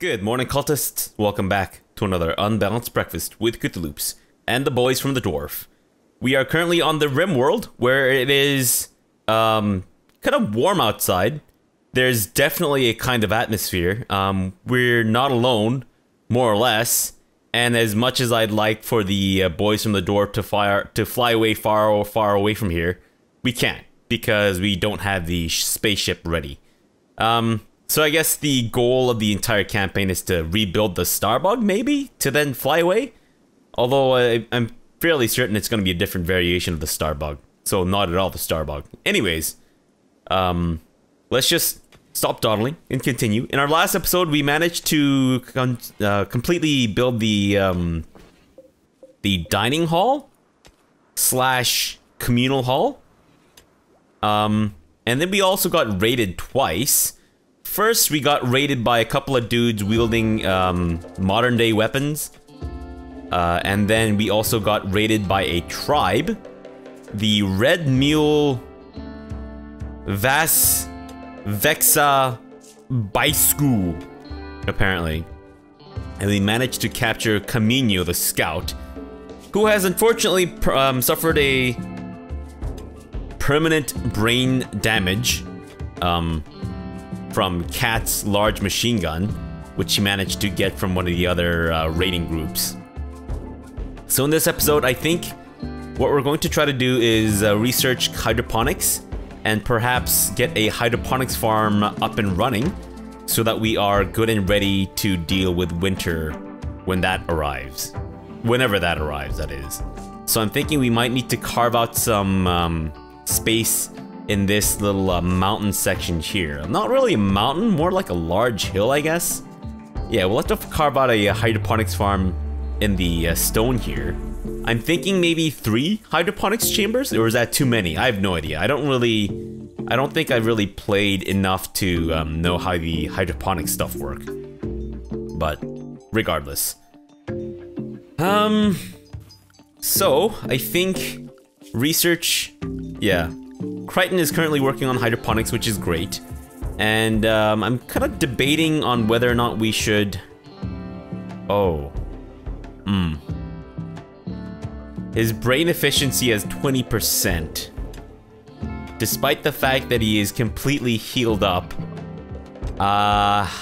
Good morning, cultists. Welcome back to another Unbalanced Breakfast with CthuLoops and the boys from the Dwarf. We are currently on the RimWorld, where it is kind of warm outside. There's definitely a kind of atmosphere. We're not alone, more or less. And as much as I'd like for the boys from the Dwarf to fly away far away from here, we can't because we don't have the spaceship ready. So I guess the goal of the entire campaign is to rebuild the Starbug, maybe? To then fly away? Although I'm fairly certain it's going to be a different variation of the Starbug. So not at all the Starbug. Anyways, let's just stop dawdling and continue. In our last episode, we managed to completely build the dining hall slash communal hall. And then we also got raided twice. First, we got raided by a couple of dudes wielding modern-day weapons. And then we also got raided by a tribe. The Red Mule Vas Vexa Baisku, apparently. And we managed to capture Camino, the scout, who has unfortunately suffered a permanent brain damage. From Cat's large machine gun, which he managed to get from one of the other raiding groups. So in this episode, I think what we're going to try to do is research hydroponics and perhaps get a hydroponics farm up and running so that we are good and ready to deal with winter when that arrives. Whenever that arrives, that is. So I'm thinking we might need to carve out some space in this little mountain section here. Not really a mountain, more like a large hill, I guess. Yeah, we'll have to carve out a hydroponics farm in the stone here. I'm thinking maybe 3 hydroponics chambers, or is that too many? I have no idea. I don't think I've really played enough to know how the hydroponic stuff work. But regardless. So I think research, yeah. Kryten is currently working on hydroponics, which is great. And I'm kind of debating on whether or not we should... Oh. Hmm. His brain efficiency is 20%. Despite the fact that he is completely healed up. I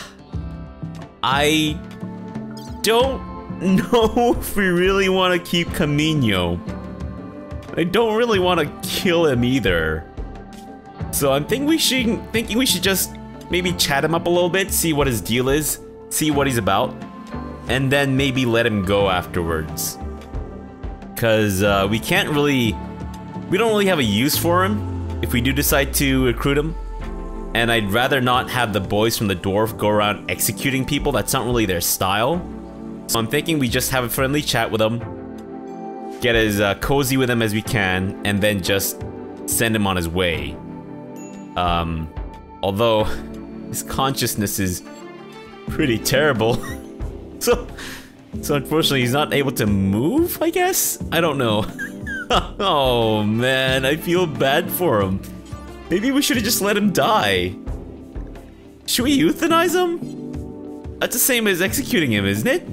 don't know if we really want to keep Camino. I don't really want to kill him either. So I'm thinking we should just maybe chat him up a little bit, see what his deal is, see what he's about, and then maybe let him go afterwards. Cause we don't really have a use for him if we do decide to recruit him. And I'd rather not have the boys from the Dwarf go around executing people. That's not really their style. So I'm thinking we just have a friendly chat with him. Get as cozy with him as we can, and then just send him on his way. Although his consciousness is pretty terrible, so unfortunately he's not able to move, I guess? I don't know. Oh man, I feel bad for him. Maybe we should have just let him die. Should we euthanize him? That's the same as executing him, isn't it?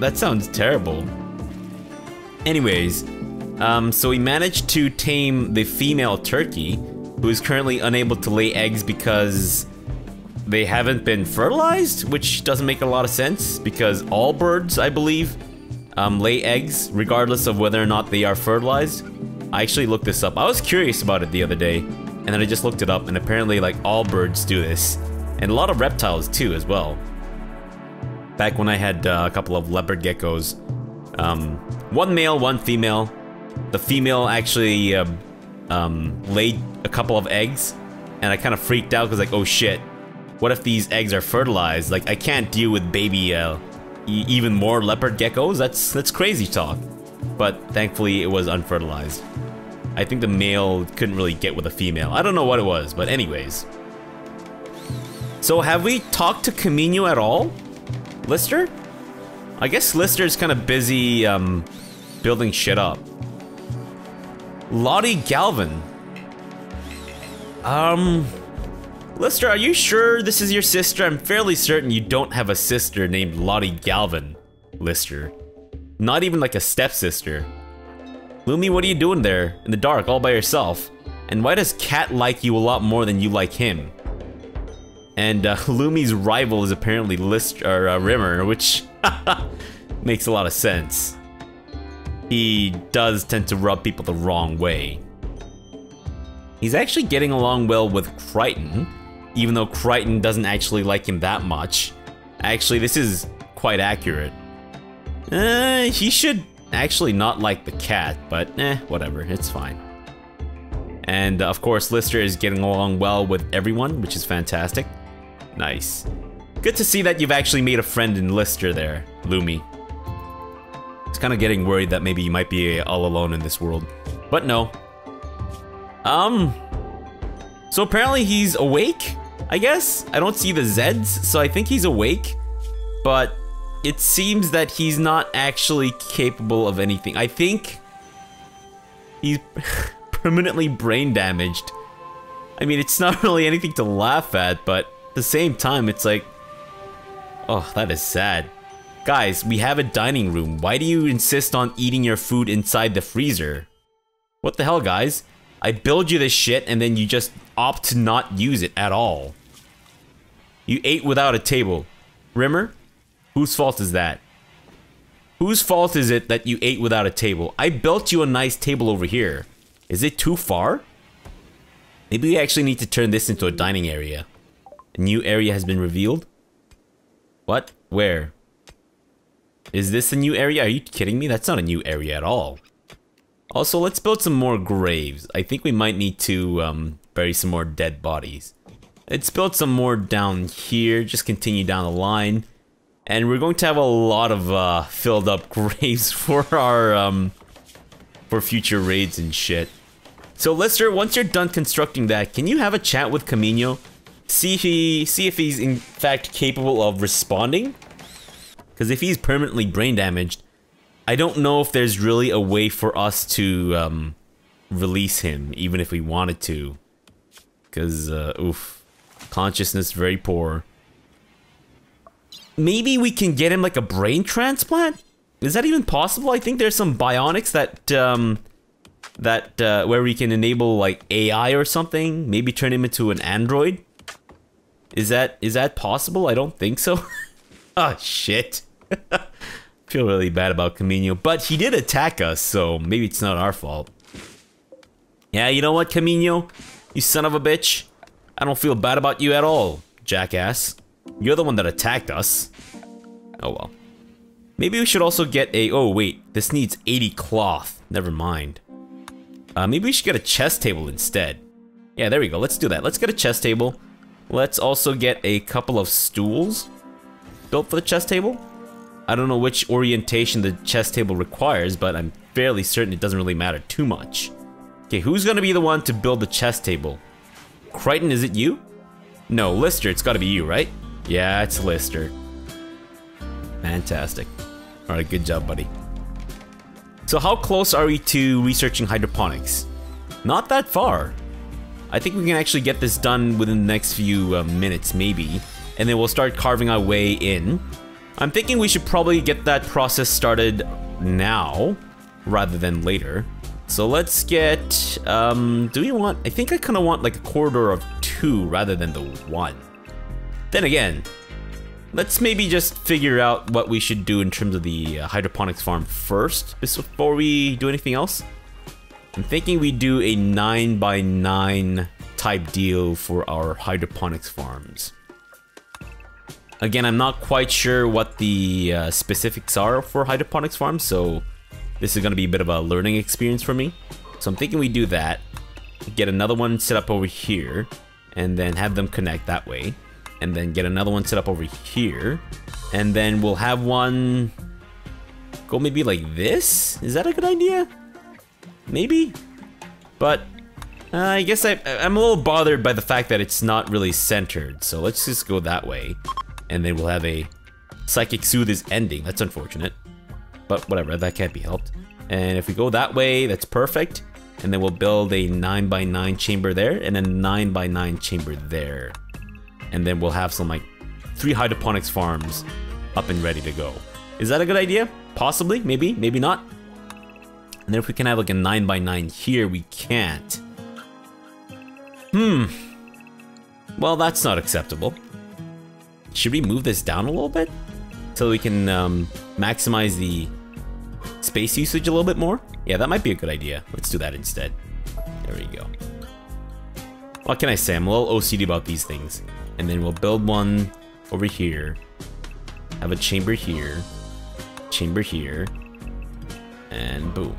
That sounds terrible. Anyways, so we managed to tame the female turkey, who is currently unable to lay eggs because they haven't been fertilized, which doesn't make a lot of sense because all birds, I believe, lay eggs regardless of whether or not they are fertilized. I actually looked this up. I was curious about it the other day, and then I just looked it up, and apparently, like, all birds do this, and a lot of reptiles too as well. Back when I had a couple of leopard geckos. One male, one female. The female actually laid a couple of eggs, and I kind of freaked out because, like, oh shit, what if these eggs are fertilized? Like, I can't deal with baby even more leopard geckos. That's crazy talk. But thankfully, it was unfertilized. I think the male couldn't really get with a female. I don't know what it was, but anyways. So have we talked to Camino at all, Lister? I guess Lister's kind of busy, building shit up. Lottie Galvin. Lister, are you sure this is your sister? I'm fairly certain you don't have a sister named Lottie Galvin, Lister. Not even like a stepsister. Lumi, what are you doing there, in the dark, all by yourself? And why does Cat like you a lot more than you like him? And Lumi's rival is apparently Rimmer, which makes a lot of sense. He does tend to rub people the wrong way. He's actually getting along well with Kryten, even though Kryten doesn't actually like him that much. Actually, this is quite accurate. He should actually not like the cat, but whatever, it's fine. And of course, Lister is getting along well with everyone, which is fantastic. Nice. Good to see that you've actually made a friend in Lister there, Lumi. I was kind of getting worried that maybe you might be all alone in this world, but no. So apparently he's awake, I guess? I don't see the Zeds, so I think he's awake, but it seems that he's not actually capable of anything. I think he's permanently brain damaged. I mean, it's not really anything to laugh at, but at the same time, it's like, oh, that is sad. Guys, we have a dining room. Why do you insist on eating your food inside the freezer? What the hell, guys? I build you this shit and then you just opt to not use it at all. You ate without a table. Rimmer, whose fault is that? Whose fault is it that you ate without a table? I built you a nice table over here. Is it too far? Maybe we actually need to turn this into a dining area. A new area has been revealed? What? Where? Is this a new area? Are you kidding me? That's not a new area at all. Also, let's build some more graves. I think we might need to bury some more dead bodies. Let's build some more down here, just continue down the line. And we're going to have a lot of filled up graves for our for future raids and shit. So Lister, once you're done constructing that, can you have a chat with Camino? See if he's in fact capable of responding? Because if he's permanently brain damaged, I don't know if there's really a way for us to release him, even if we wanted to. Because, oof. Consciousness very poor. Maybe we can get him like a brain transplant? Is that even possible? I think there's some bionics that, where we can enable like AI or something. Maybe turn him into an android? Is that possible? I don't think so. Oh, shit. Feel really bad about Camino, but he did attack us, so maybe it's not our fault. Yeah, you know what, Camino? You son of a bitch. I don't feel bad about you at all, jackass. You're the one that attacked us. Oh well. Maybe we should also get a... Oh wait, this needs 80 cloth. Never mind. Maybe we should get a chess table instead. Yeah, there we go. Let's do that. Let's get a chess table. Let's also get a couple of stools built for the chess table. I don't know which orientation the chess table requires, but I'm fairly certain it doesn't really matter too much. Okay, who's gonna be the one to build the chess table? Kryten, is it you? No, Lister, it's gotta be you, right? Yeah, it's Lister. Fantastic. Alright, good job, buddy. So how close are we to researching hydroponics? Not that far. I think we can actually get this done within the next few minutes, maybe. And then we'll start carving our way in. I'm thinking we should probably get that process started now, rather than later. So let's get, do we want, I think I kind of want like a corridor of 2 rather than the 1. Then again, let's maybe just figure out what we should do in terms of the hydroponics farm first, before we do anything else. I'm thinking we do a 9x9 type deal for our hydroponics farms. Again, I'm not quite sure what the specifics are for hydroponics farms, so this is going to be a bit of a learning experience for me. So I'm thinking we do that, get another one set up over here, and then have them connect that way, and then get another one set up over here, and then we'll have one go maybe like this? Is that a good idea? Maybe? But I guess I'm a little bothered by the fact that it's not really centered, so let's just go that way. And then we'll have a Psychic Soothe is ending. That's unfortunate. But whatever, that can't be helped. And if we go that way, that's perfect. And then we'll build a 9x9 chamber there and a 9x9 chamber there. and then we'll have some like 3 hydroponics farms up and ready to go. Is that a good idea? Possibly, maybe, maybe not. And then if we can have like a 9x9 here, we can't. Hmm. Well, that's not acceptable. Should we move this down a little bit? So we can maximize the space usage a little bit more? Yeah, that might be a good idea. Let's do that instead. There we go. What can I say? I'm a little OCD about these things. And then we'll build one over here. Have a chamber here. Chamber here. And boom.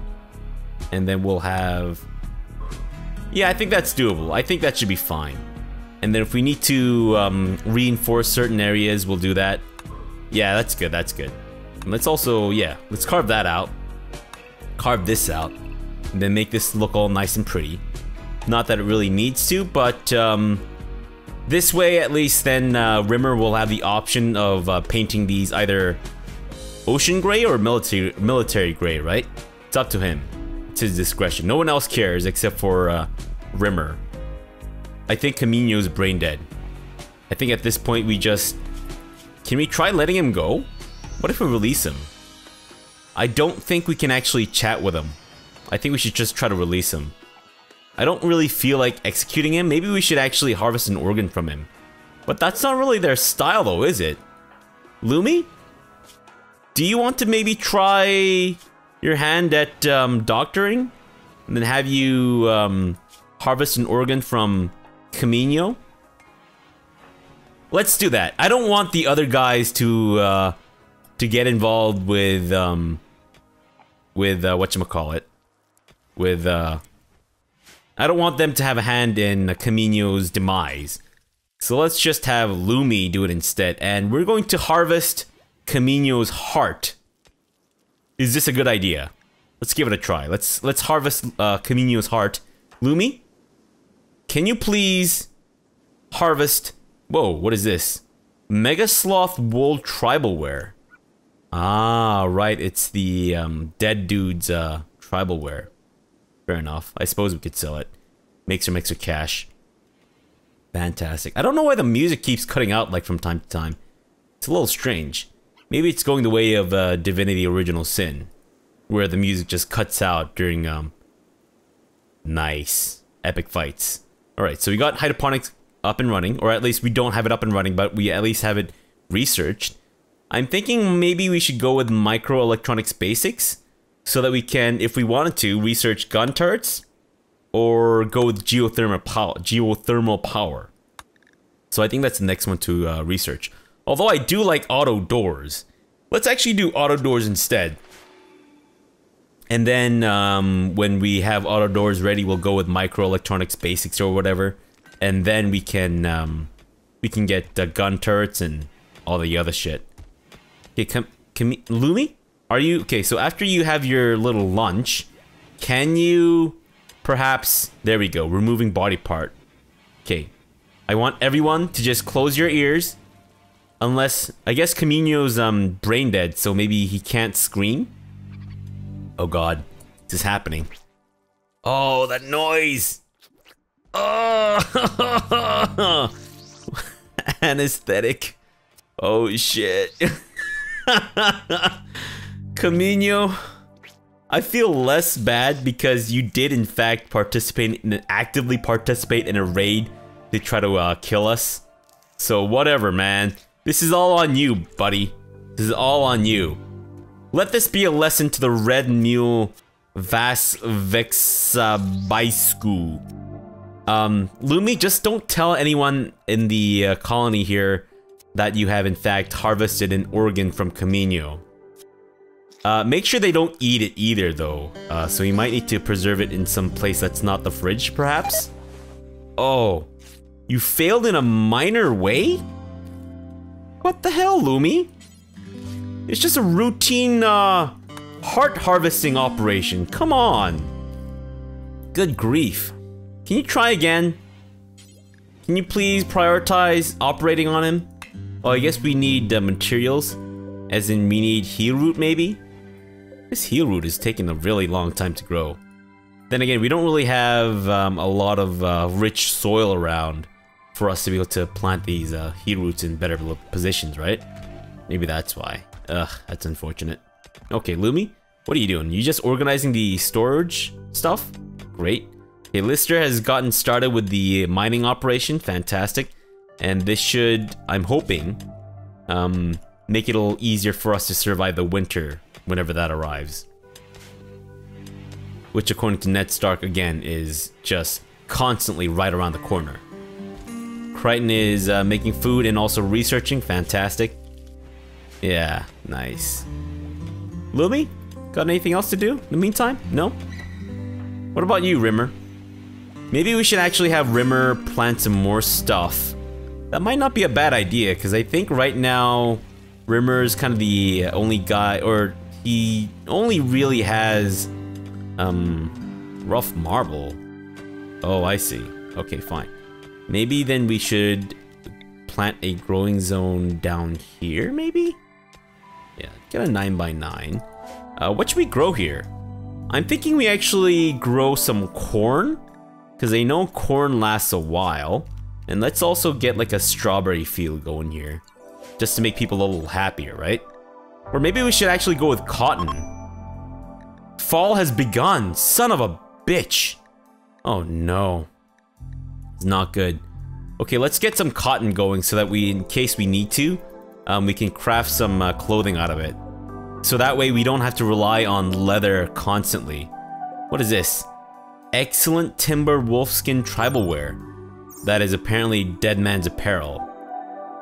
And then we'll have... Yeah, I think that's doable. I think that should be fine. And then if we need to reinforce certain areas, we'll do that. Yeah, that's good, that's good. And let's also, yeah, let's carve that out. Carve this out. And then make this look all nice and pretty. Not that it really needs to, but this way at least then Rimmer will have the option of painting these either ocean gray or military gray, right? It's up to him. It's his discretion. No one else cares except for Rimmer. I think Camino's brain dead. I think at this point we just... Can we try letting him go? What if we release him? I don't think we can actually chat with him. I think we should just try to release him. I don't really feel like executing him. Maybe we should actually harvest an organ from him. But that's not really their style though, is it? Lumi? Do you want to maybe try your hand at doctoring? And then have you harvest an organ from Camino? Let's do that. I don't want the other guys to get involved with whatchamacallit. With, I don't want them to have a hand in Camino's demise. So let's just have Lumi do it instead. And we're going to harvest Camino's heart. Is this a good idea? Let's give it a try. Let's harvest Camino's heart. Lumi? Can you please harvest... Whoa, what is this? Mega Sloth Wool Tribal Wear. Ah, right, it's the dead dude's tribal wear. Fair enough. I suppose we could sell it. Makes her cash. Fantastic. I don't know why the music keeps cutting out like from time to time. It's a little strange. Maybe it's going the way of Divinity Original Sin, where the music just cuts out during nice epic fights. Alright, so we got hydroponics up and running, or at least we don't have it up and running, but we at least have it researched. I'm thinking maybe we should go with microelectronics basics, so that we can, if we wanted to, research gun turrets, or go with geothermal power. So I think that's the next one to research. Although I do like auto doors. Let's actually do auto doors instead. And then when we have auto doors ready, we'll go with microelectronics basics or whatever. And then we can get gun turrets and all the other shit. Okay, Lumi? Are you... Okay, so after you have your little lunch, can you perhaps... There we go, removing body part. Okay, I want everyone to just close your ears. Unless... I guess Camino's brain dead, so maybe he can't scream? Oh god, this is happening. Oh, that noise! Oh! Anesthetic. Oh shit. Camino, I feel less bad because you did in fact actively participate in a raid to try to kill us. So whatever, man. This is all on you, buddy. This is all on you. Let this be a lesson to the Red Mule Vas Vexa Baisku. Lumi, just don't tell anyone in the colony here that you have in fact harvested an organ from Camino. Make sure they don't eat it either though, so you might need to preserve it in some place that's not the fridge perhaps? Oh, you failed in a minor way? What the hell, Lumi? It's just a routine heart harvesting operation, come on! Good grief. Can you try again? Can you please prioritize operating on him? Oh, I guess we need materials. As in, we need heal root maybe? This heal root is taking a really long time to grow. Then again, we don't really have a lot of rich soil around. for us to be able to plant these heat roots in better positions, right? Maybe that's why. Ugh, that's unfortunate. Okay, Lumi, what are you doing? You just organizing the storage stuff? Great. Okay, Lister has gotten started with the mining operation. Fantastic. And this should, I'm hoping, make it a little easier for us to survive the winter whenever that arrives. Which, according to Ned Stark, again, is just constantly right around the corner. Kryten is making food and also researching. Fantastic. Yeah, nice. Lumi, got anything else to do in the meantime? No? What about you, Rimmer? Maybe we should actually have Rimmer plant some more stuff. That might not be a bad idea, because I think right now Rimmer's kind of the only guy, or he only really has rough marble. Oh, I see. Okay, fine. Maybe then we should plant a growing zone down here, maybe? Yeah, get a 9x9. What should we grow here? I'm thinking we actually grow some corn, because I know corn lasts a while. And let's also get like a strawberry field going here, just to make people a little happier, right? Or maybe we should actually go with cotton. Fall has begun, son of a bitch. Oh no, it's not good. Okay, let's get some cotton going so that we, in case we need to, we can craft some clothing out of it. So that way we don't have to rely on leather constantly. What is this? Excellent timber wolfskin tribal wear. That is apparently dead man's apparel.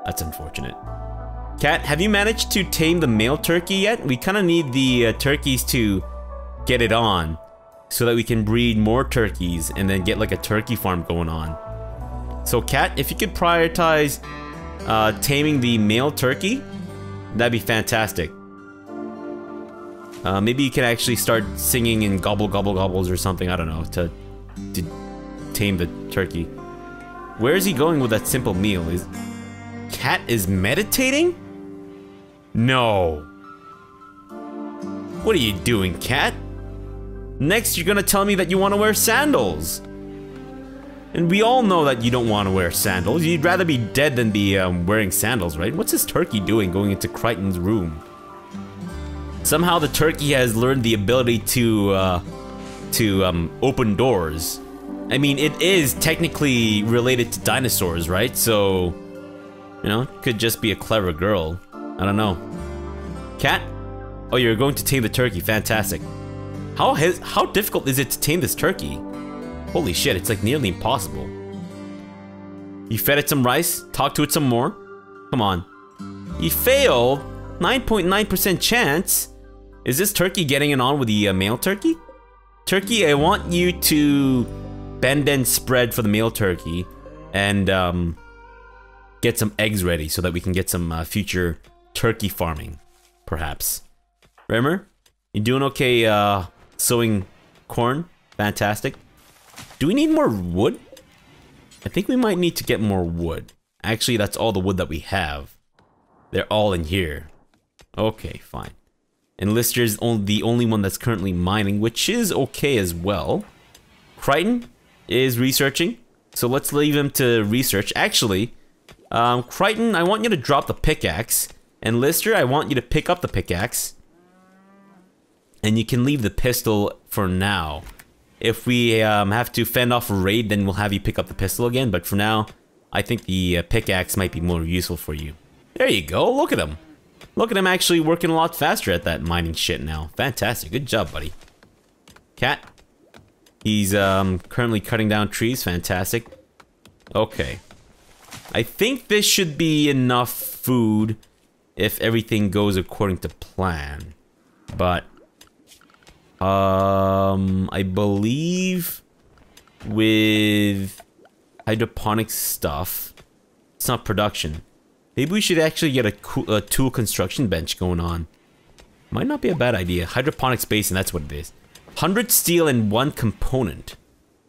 That's unfortunate. Cat, have you managed to tame the male turkey yet? We kind of need the turkeys to get it on, so that we can breed more turkeys and then get like a turkey farm going on. So Cat, if you could prioritize taming the male turkey, that'd be fantastic. Maybe you can actually start singing in gobble gobble gobbles or something, I don't know, to tame the turkey. Where is he going with that simple meal? Is Cat is meditating? No. What are you doing, Cat? Next, you're gonna tell me that you want to wear sandals. And we all know that you don't want to wear sandals. You'd rather be dead than be wearing sandals, right? What's this turkey doing going into Crichton's room? Somehow the turkey has learned the ability to open doors. I mean, it is technically related to dinosaurs, right? So, you know, it could just be a clever girl. I don't know. Cat? Oh, you're going to tame the turkey. Fantastic. How difficult is it to tame this turkey? Holy shit, it's like nearly impossible. You fed it some rice, talked to it some more. Come on. You failed? 9.9% chance? Is this turkey getting it on with the male turkey? Turkey, I want you to bend and spread for the male turkey, and get some eggs ready so that we can get some future turkey farming, perhaps. Rimmer, you doing okay sowing corn? Fantastic. Do we need more wood? I think we might need to get more wood. Actually, that's all the wood that we have. They're all in here. Okay, fine. And Lister's the only one that's currently mining, which is okay as well. Kryten is researching, so let's leave him to research. Actually, Kryten, I want you to drop the pickaxe, and Lister, I want you to pick up the pickaxe, and you can leave the pistol for now. If we have to fend off a raid, then we'll have you pick up the pistol again, but for now, I think the pickaxe might be more useful for you. There you go, look at him. Look at him actually working a lot faster at that mining shit now. Fantastic, good job, buddy. Cat? He's currently cutting down trees, fantastic. Okay. I think this should be enough food if everything goes according to plan. But I believe with hydroponic stuff, it's not production. Maybe we should actually get a tool construction bench going on. Might not be a bad idea. Hydroponics basin, that's what it is. 100 steel and 1 component.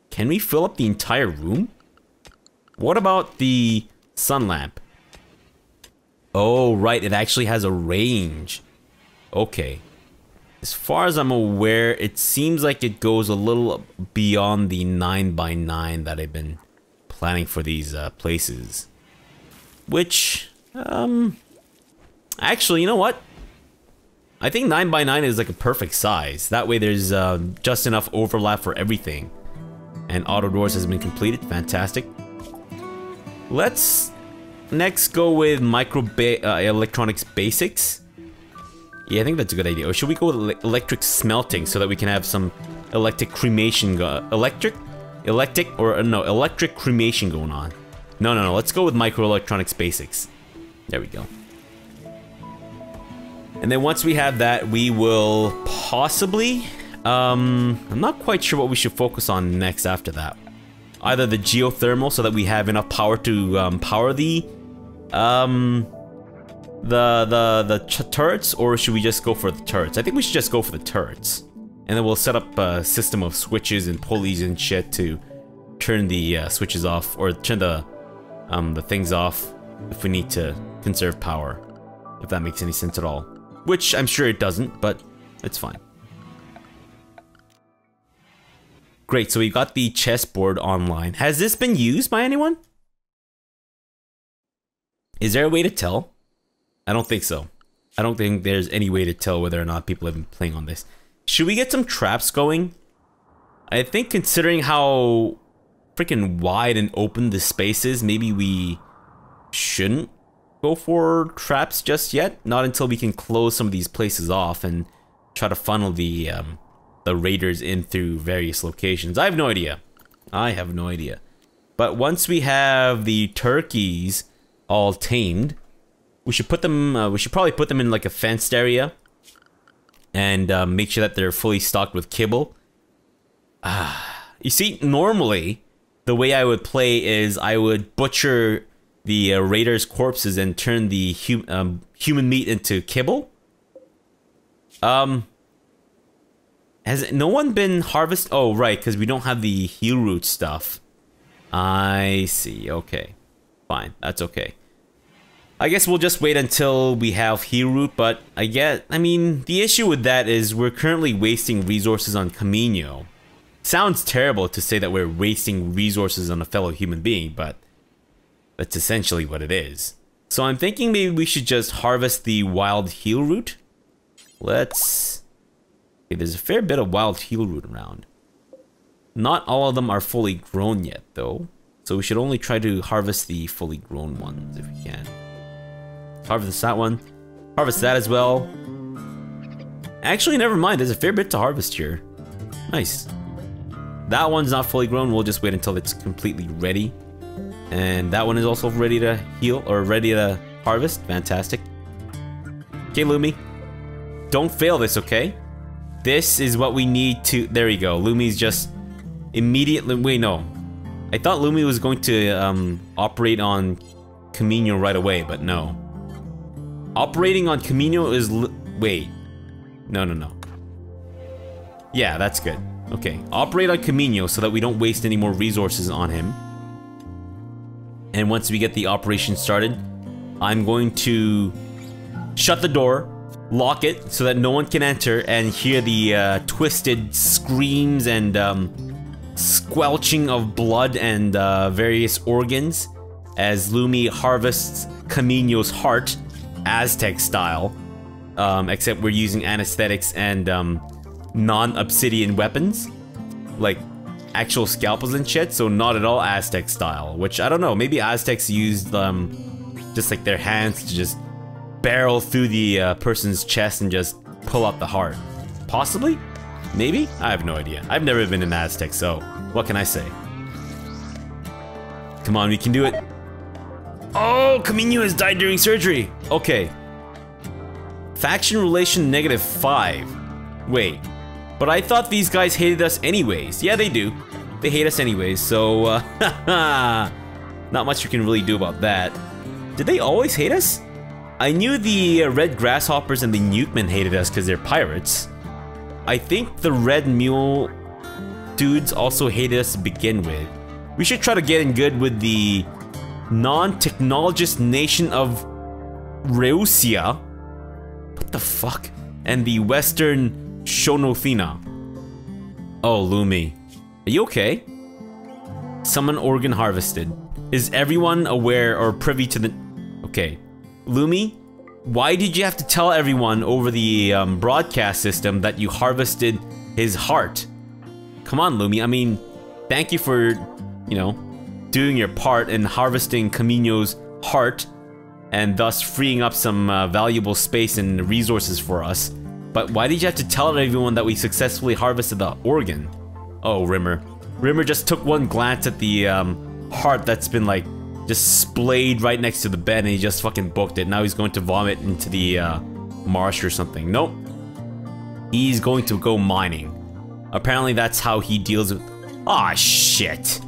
Can we fill up the entire room? What about the sun lamp? Oh, right, it actually has a range. Okay. As far as I'm aware, it seems like it goes a little beyond the 9x9 that I've been planning for these places. Which, actually, you know what? I think 9x9 is like a perfect size. That way there's just enough overlap for everything. And auto doors has been completed. Fantastic. Let's next go with electronics basics. Yeah, I think that's a good idea. Or should we go with electric smelting so that we can have some electric cremation electric cremation going on. No, let's go with microelectronics basics. There we go. And then once we have that, we will possibly, I'm not quite sure what we should focus on next after that. Either the geothermal so that we have enough power to power the turrets, or should we just go for the turrets? I think we should just go for the turrets. And then we'll set up a system of switches and pulleys and shit to turn the switches off, or turn the things off if we need to conserve power, if that makes any sense at all. Which I'm sure it doesn't, but it's fine. Great, so we got the chessboard online. Has this been used by anyone? Is there a way to tell? I don't think so. I don't think there's any way to tell whether or not people have been playing on this. Should we get some traps going? I think considering how freaking wide and open the space is, maybe we shouldn't go for traps just yet. Not until we can close some of these places off and try to funnel the raiders in through various locations. I have no idea. I have no idea. But once we have the turkeys all tamed, we should put them, we should probably put them in like a fenced area and make sure that they're fully stocked with kibble. You see, normally the way I would play is I would butcher the raiders' corpses and turn the human meat into kibble. Has no one been harvested? Oh, right, because we don't have the heel root stuff. I see, okay. Fine, that's okay. I guess we'll just wait until we have heel root, but I mean, the issue with that is we're currently wasting resources on Camino. Sounds terrible to say that we're wasting resources on a fellow human being, but that's essentially what it is. So I'm thinking maybe we should just harvest the wild heel root. Let's... Okay, there's a fair bit of wild heel root around. Not all of them are fully grown yet, though. So we should only try to harvest the fully grown ones if we can. Harvest that one. Harvest that as well. Actually, never mind. There's a fair bit to harvest here. Nice. That one's not fully grown. We'll just wait until it's completely ready. And that one is also ready to heal, or ready to harvest. Fantastic. Okay, Lumi. Don't fail this, okay? This is what we need to... There you go. Lumi's just immediately... Wait, no. I thought Lumi was going to operate on Camino right away, but no. Operating on Camino is... Wait. No. Yeah, that's good. Okay. Operate on Camino so that we don't waste any more resources on him. And once we get the operation started, I'm going to shut the door, lock it so that no one can enter and hear the twisted screams and squelching of blood and various organs as Lumi harvests Camino's heart, Aztec style, except we're using anesthetics and non-obsidian weapons, like actual scalpels and shit, so not at all Aztec style, which I don't know, maybe Aztecs used just like their hands to just barrel through the person's chest and just pull out the heart. Possibly? Maybe? I have no idea. I've never been an Aztec, so what can I say? Come on, we can do it. Oh, Camino has died during surgery. Okay. Faction relation -5. Wait, but I thought these guys hated us anyways. Yeah, they do. They hate us anyways, so not much you can really do about that. Did they always hate us? I knew the red grasshoppers and the Nukemen hated us because they're pirates. I think the red mule dudes also hated us to begin with. We should try to get in good with the non-technologist nation of Reusia. What the fuck? And the western Shonothina. Oh, Lumi. Are you okay? Summon organ harvested. Is everyone aware or privy to the... Okay. Lumi, why did you have to tell everyone over the broadcast system that you harvested his heart? Come on, Lumi. I mean, thank you for, you know, doing your part in harvesting Camino's heart and thus freeing up some valuable space and resources for us. But why did you have to tell everyone that we successfully harvested the organ? Oh, Rimmer. Rimmer just took one glance at the heart that's been like just splayed right next to the bed, and he just fucking booked it. Now he's going to vomit into the marsh or something. Nope. He's going to go mining. Apparently that's how he deals with... Aw, shit.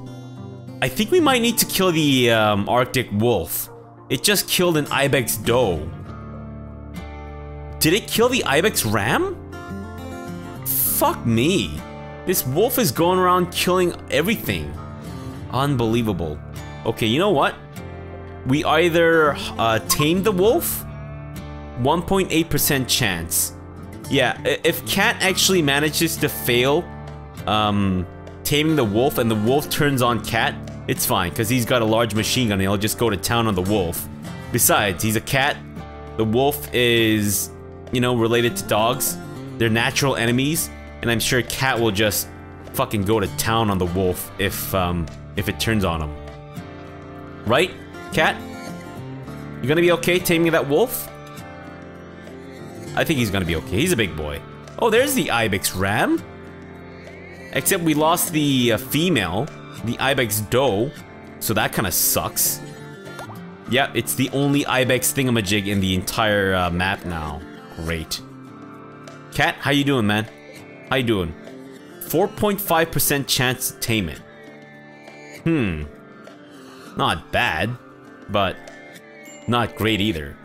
I think we might need to kill the Arctic wolf. It just killed an ibex doe. Did it kill the ibex ram? Fuck me. This wolf is going around killing everything. Unbelievable. Okay, you know what? We either tame the wolf, 1.8% chance. Yeah, if Cat actually manages to fail taming the wolf and the wolf turns on Cat, it's fine, because he's got a large machine gun and he'll just go to town on the wolf. Besides, he's a cat. The wolf is, you know, related to dogs. They're natural enemies. And I'm sure Cat will just fucking go to town on the wolf if it turns on him. Right, Cat? You gonna be okay taming that wolf? I think he's gonna be okay. He's a big boy. Oh, there's the ibex ram. Except we lost the female, the ibex doe. So that kind of sucks. Yeah, it's the only ibex thingamajig in the entire map now. Great. Cat, how you doing, man? How you doing? 4.5% chance to tame it. Hmm. Not bad, but not great either.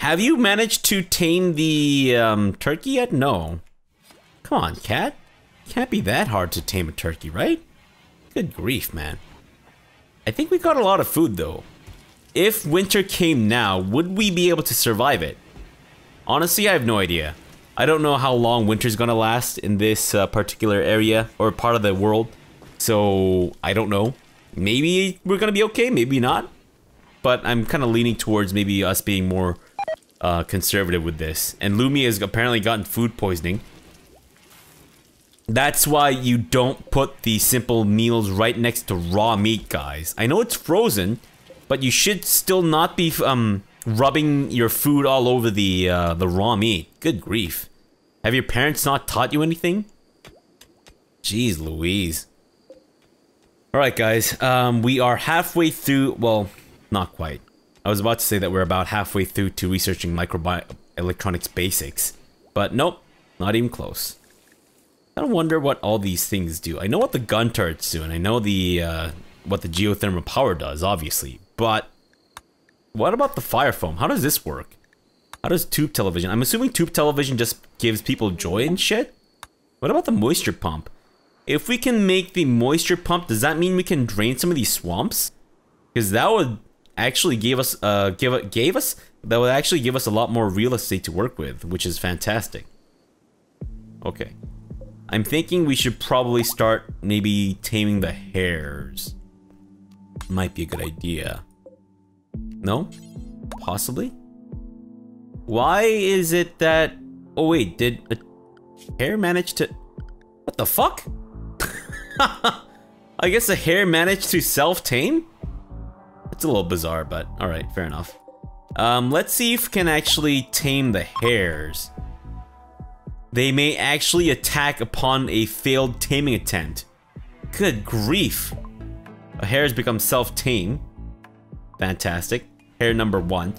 Have you managed to tame the turkey yet? No. Come on, Cat. Can't be that hard to tame a turkey, right? Good grief, man. I think we got a lot of food, though. If winter came now, would we be able to survive it? Honestly, I have no idea. I don't know how long winter's gonna last in this particular area or part of the world, so I don't know. Maybe we're gonna be okay, maybe not. But I'm kind of leaning towards maybe us being more conservative with this. And Lumi has apparently gotten food poisoning. That's why you don't put the simple meals right next to raw meat, guys. I know it's frozen, but you should still not be rubbing your food all over the raw meat. Good grief. Have your parents not taught you anything? Jeez Louise. Alright guys, we are halfway through, well, not quite. I was about to say that we're about halfway through to researching microelectronics basics, but nope, not even close. I wonder what all these things do. I know what the gun turrets do, and I know the what the geothermal power does, obviously, but what about the fire foam? How does this work? How does tube television? I'm assuming tube television just gives people joy and shit? What about the moisture pump? If we can make the moisture pump, does that mean we can drain some of these swamps? Because that would actually give us, that would actually give us a lot more real estate to work with, which is fantastic. Okay. I'm thinking we should probably start maybe taming the hares. Might be a good idea. No? Possibly? Why is it that... Oh wait, did a hare manage to... What the fuck? I guess a hare managed to self-tame? It's a little bizarre, but alright, fair enough. Let's see if we can actually tame the hares. They may actually attack upon a failed taming attempt. Good grief. A hare has become self-tame. Fantastic. Hare number one.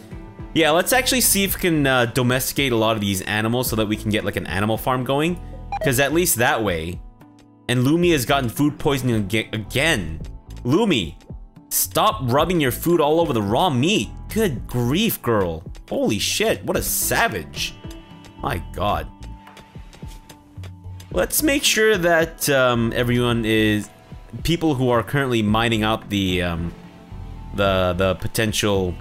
Yeah, let's actually see if we can domesticate a lot of these animals so that we can get like an animal farm going. Because at least that way... And Lumi has gotten food poisoning again. Lumi, stop rubbing your food all over the raw meat. Good grief, girl. Holy shit, what a savage. My god. Let's make sure that everyone is... People who are currently mining out the potential...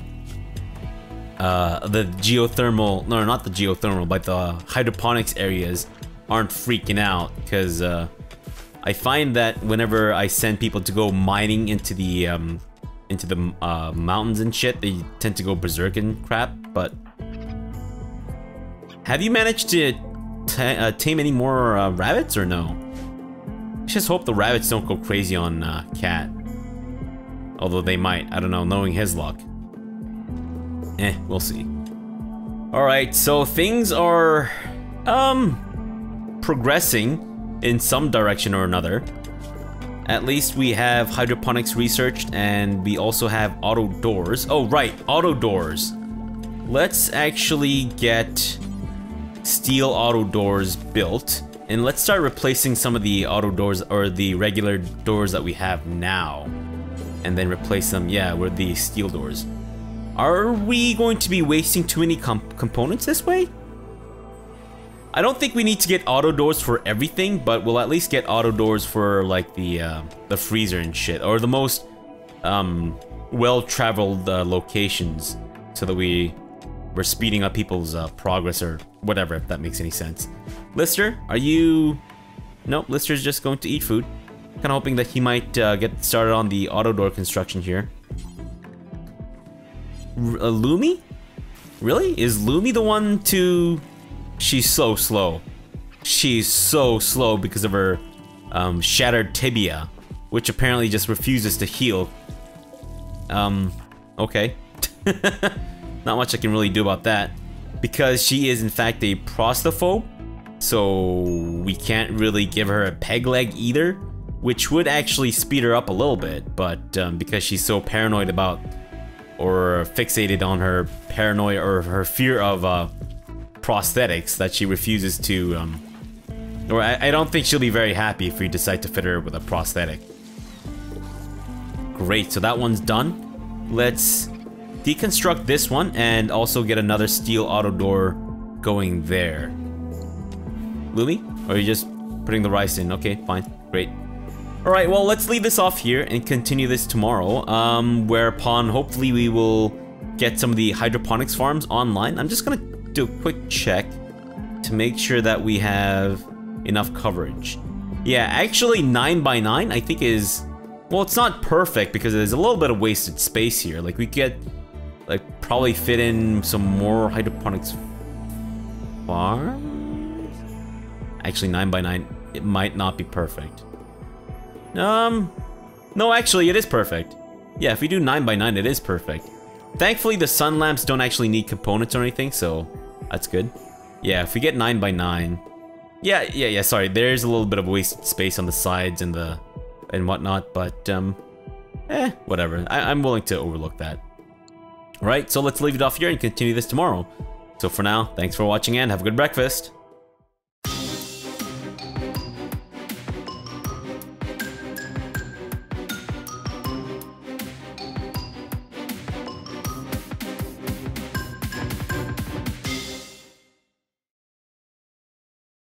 the geothermal... No, not the geothermal, but the hydroponics areas aren't freaking out. Because I find that whenever I send people to go mining into the mountains and shit, they tend to go berserk and crap. But have you managed to tame any more rabbits or no? Let's just hope the rabbits don't go crazy on Cat. Although they might, I don't know, knowing his luck. Eh, we'll see. Alright, so things are progressing in some direction or another. At least we have hydroponics researched, and we also have auto doors. Oh right, auto doors. Let's actually get steel auto doors built, and let's start replacing some of the auto doors or the regular doors that we have now. And then replace them, yeah, with the steel doors. Are we going to be wasting too many components this way? I don't think we need to get auto doors for everything, but we'll at least get auto doors for like the freezer and shit, or the most well-traveled locations, so that we're speeding up people's progress or whatever, if that makes any sense. Lister, are you? Nope, Lister's just going to eat food. Kind of hoping that he might get started on the auto door construction here. Lumi? Really? Is Lumi the one to... She's so slow. She's so slow because of her shattered tibia, which apparently just refuses to heal. Okay. Not much I can really do about that, because she is in fact a prostaphobe, so we can't really give her a peg leg either, which would actually speed her up a little bit, but because she's so paranoid about, or fixated on her paranoia or her fear of prosthetics, that she refuses to, or I don't think she'll be very happy if we decide to fit her with a prosthetic. Great, so that one's done. Let's deconstruct this one and also get another steel auto door going there. Lumi? Or are you just putting the rice in? Okay, fine. Great. Alright, well, let's leave this off here and continue this tomorrow, whereupon hopefully we will get some of the hydroponics farms online. I'm just gonna do a quick check to make sure that we have enough coverage. Yeah, actually 9x9 I think is, well, it's not perfect because there's a little bit of wasted space here. Like we could probably fit in some more hydroponics farms. Actually 9x9, it might not be perfect. No, actually, it is perfect. Yeah, if we do 9x9, it is perfect. Thankfully, the sun lamps don't actually need components or anything, so that's good. Yeah, if we get 9x9... Yeah, sorry, there's a little bit of wasted space on the sides and the... and whatnot, but, whatever. I'm willing to overlook that. Alright, so let's leave it off here and continue this tomorrow. So for now, thanks for watching and have a good breakfast.